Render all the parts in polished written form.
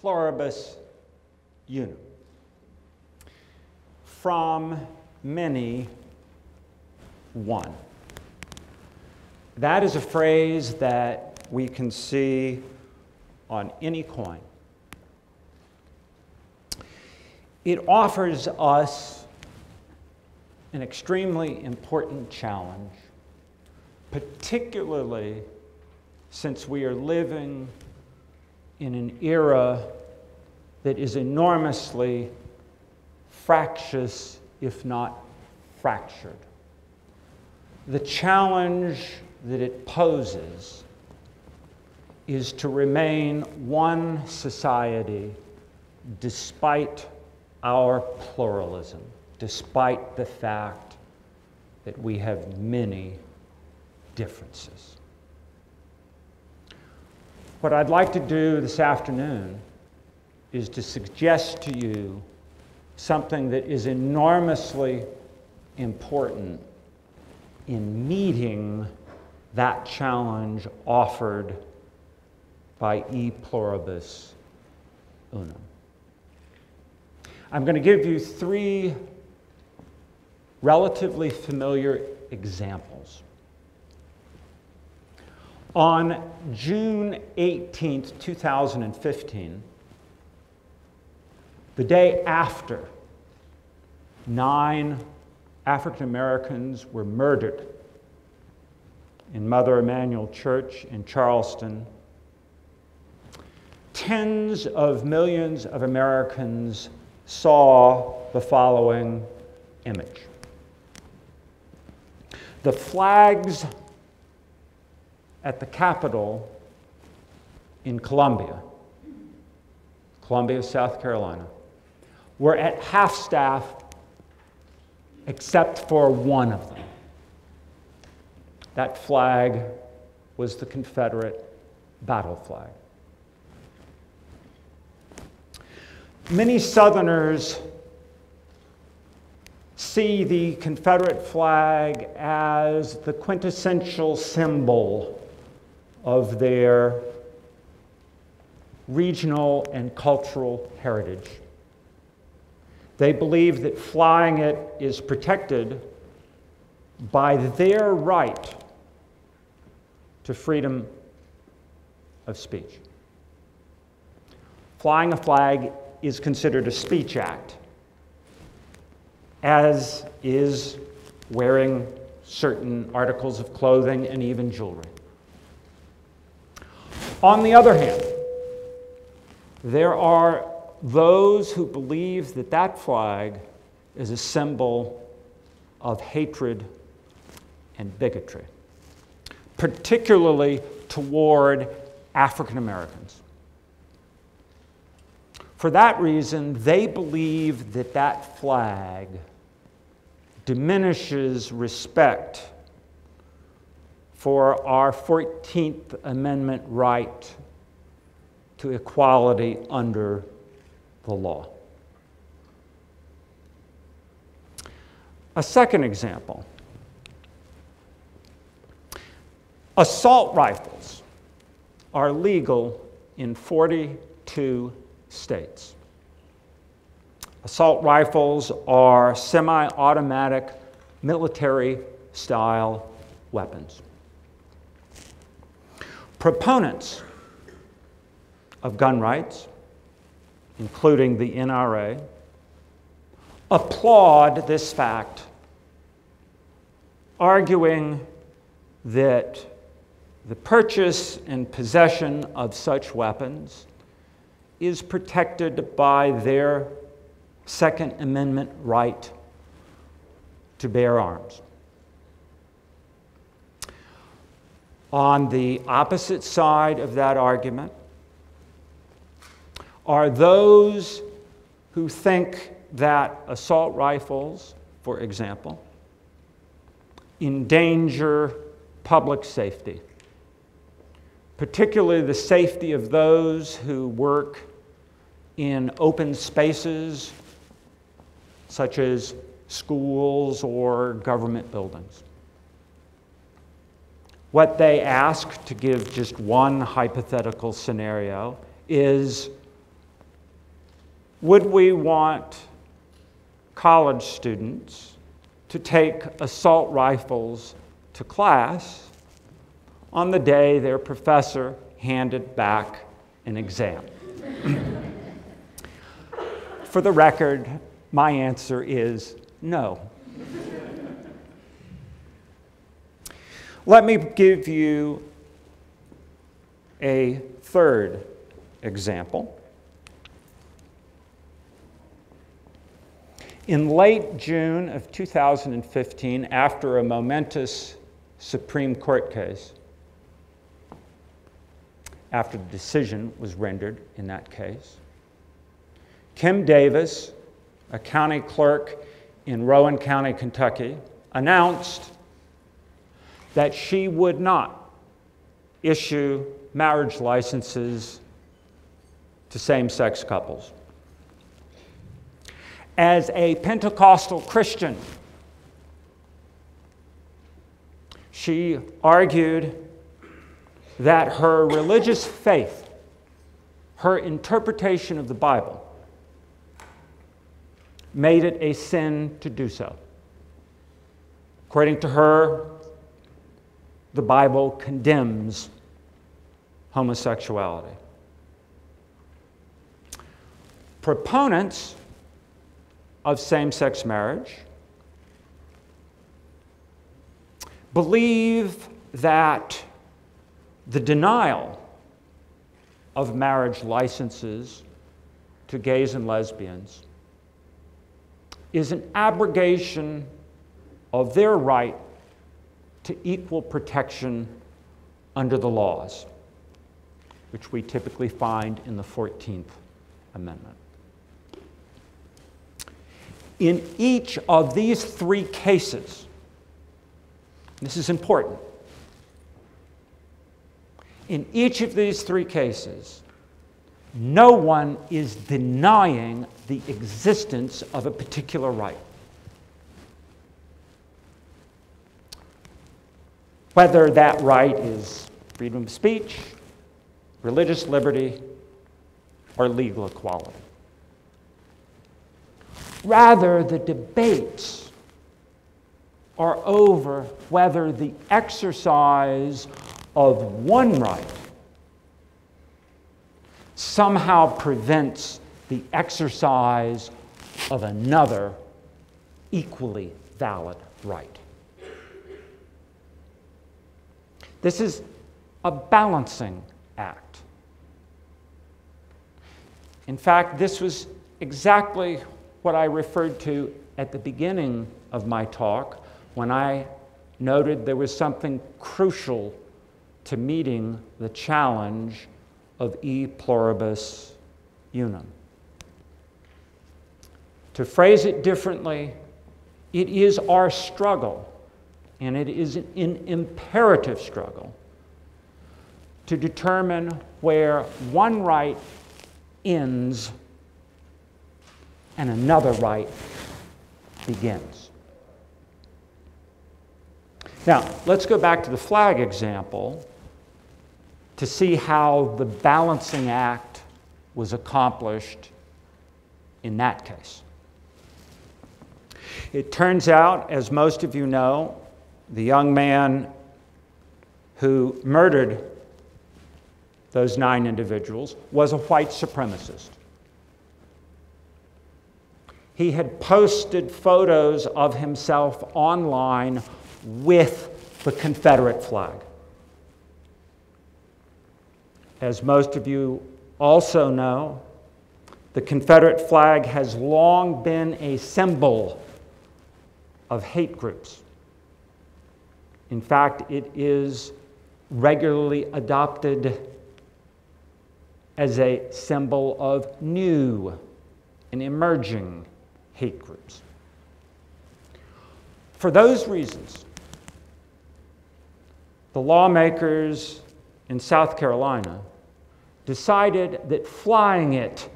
Pluribus Unum, from many, one. That is a phrase that we can see on any coin. It offers us an extremely important challenge, particularly since we are living in an era that is enormously fractious, if not fractured. The challenge that it poses is to remain one society despite our pluralism, despite the fact that we have many differences. What I'd like to do this afternoon is to suggest to you something that is enormously important in meeting that challenge offered by E Pluribus Unum. I'm going to give you three relatively familiar examples. On June 18th, 2015, the day after 9 African Americans were murdered in Mother Emanuel Church in Charleston, tens of millions of Americans saw the following image. The flags at the Capitol in Columbia, South Carolina, were at half-staff except for one of them. That flag was the Confederate battle flag. Many Southerners see the Confederate flag as the quintessential symbol of their regional and cultural heritage. They believe that flying it is protected by their right to freedom of speech. Flying a flag is considered a speech act, as is wearing certain articles of clothing and even jewelry. On the other hand, there are those who believe that that flag is a symbol of hatred and bigotry, particularly toward African Americans. For that reason, they believe that that flag diminishes respect for our 14th Amendment right to equality under the law. A second example. Assault rifles are legal in 42 states. Assault rifles are semi-automatic, military-style weapons. Proponents of gun rights, including the NRA, applaud this fact, arguing that the purchase and possession of such weapons is protected by their Second Amendment right to bear arms. On the opposite side of that argument are those who think that assault rifles, for example, endanger public safety, particularly the safety of those who work in open spaces such as schools or government buildings. What they ask, to give just one hypothetical scenario, is Would we want college students to take assault rifles to class on the day their professor handed back an exam? For the record, my answer is no. Let me give you a third example. In late June of 2015, after a momentous Supreme Court case, after the decision was rendered in that case, Kim Davis, a county clerk in Rowan County, Kentucky, announced that she would not issue marriage licenses to same-sex couples. As a Pentecostal Christian, she argued that her religious faith, her interpretation of the Bible, made it a sin to do so. According to her, the Bible condemns homosexuality. Proponents of same-sex marriage believe that the denial of marriage licenses to gays and lesbians is an abrogation of their right to equal protection under the laws, which we typically find in the 14th Amendment. In each of these three cases, this is important, in each of these three cases, no one is denying the existence of a particular right. Whether that right is freedom of speech, religious liberty, or legal equality. Rather, the debates are over whether the exercise of one right somehow prevents the exercise of another equally valid right. This is a balancing act. In fact, this was exactly what I referred to at the beginning of my talk when I noted there was something crucial to meeting the challenge of E Pluribus Unum. To phrase it differently, it is our struggle, and it is an imperative struggle, to determine where one right ends and another right begins. Now, let's go back to the flag example to see how the balancing act was accomplished in that case. It turns out, as most of you know, the young man who murdered those 9 individuals was a white supremacist. He had posted photos of himself online with the Confederate flag. As most of you also know, the Confederate flag has long been a symbol of hate groups. In fact, it is regularly adopted as a symbol of new and emerging hate groups. For those reasons, the lawmakers in South Carolina decided that flying it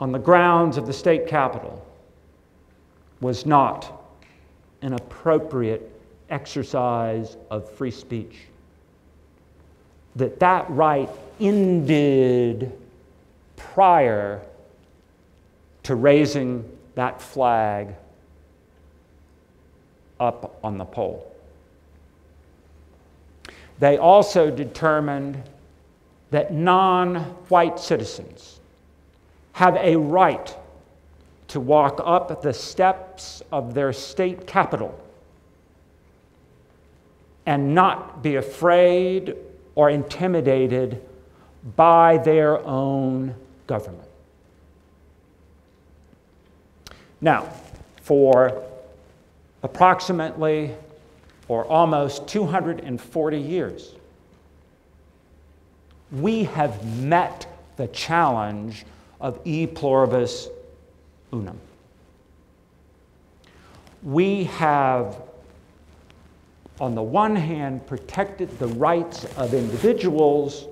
on the grounds of the state capitol was not an appropriate exercise of free speech, that that right ended prior to raising that flag up on the pole. They also determined that non-white citizens have a right to walk up the steps of their state capitol and not be afraid or intimidated by their own government. Now, for approximately or almost 240 years, we have met the challenge of E Pluribus Unum. We have, on the one hand, protected the rights of individuals,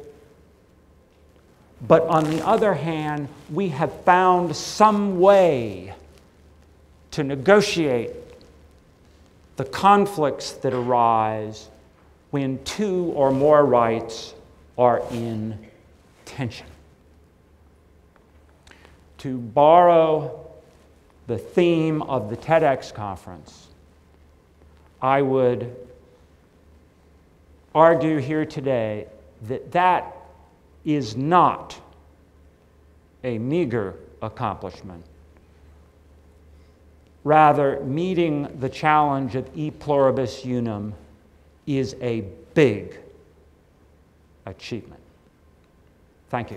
but on the other hand, we have found some way to negotiate the conflicts that arise when two or more rights are in tension. To borrow the theme of the TEDx conference, I would argue here today that that is not a meager accomplishment. Rather, meeting the challenge of E Pluribus Unum is a big achievement. Thank you.